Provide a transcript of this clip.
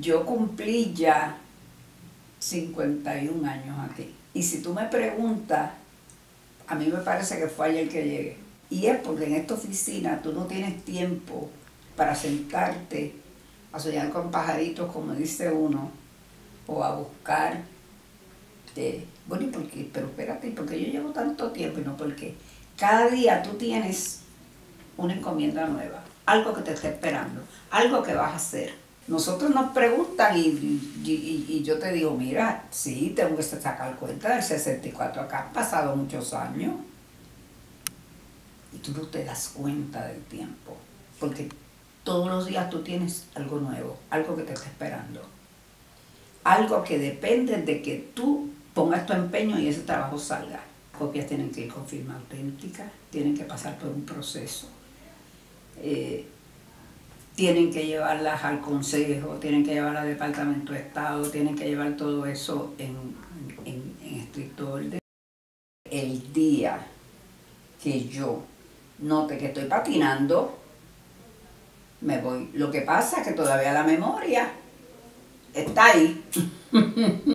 Yo cumplí ya 51 años aquí. Y si tú me preguntas, a mí me parece que fue ayer que llegué. Y es porque en esta oficina tú no tienes tiempo para sentarte a soñar con pajaritos, como dice uno, o a buscar. Bueno, ¿y por qué? Pero espérate, ¿por qué yo llevo tanto tiempo? Y no, porque cada día tú tienes una encomienda nueva, algo que te está esperando, algo que vas a hacer. Nosotros nos preguntan y yo te digo, mira, sí, tengo que sacar cuenta del 64 acá, han pasado muchos años. Y tú no te das cuenta del tiempo, porque todos los días tú tienes algo nuevo, algo que te está esperando. Algo que depende de que tú pongas tu empeño y ese trabajo salga. Copias tienen que ir con firma auténtica, tienen que pasar por un proceso. Tienen que llevarlas al Consejo, tienen que llevarlas al Departamento de Estado, tienen que llevar todo eso en estricto orden. El día que yo note que estoy patinando, me voy. Lo que pasa es que todavía la memoria está ahí.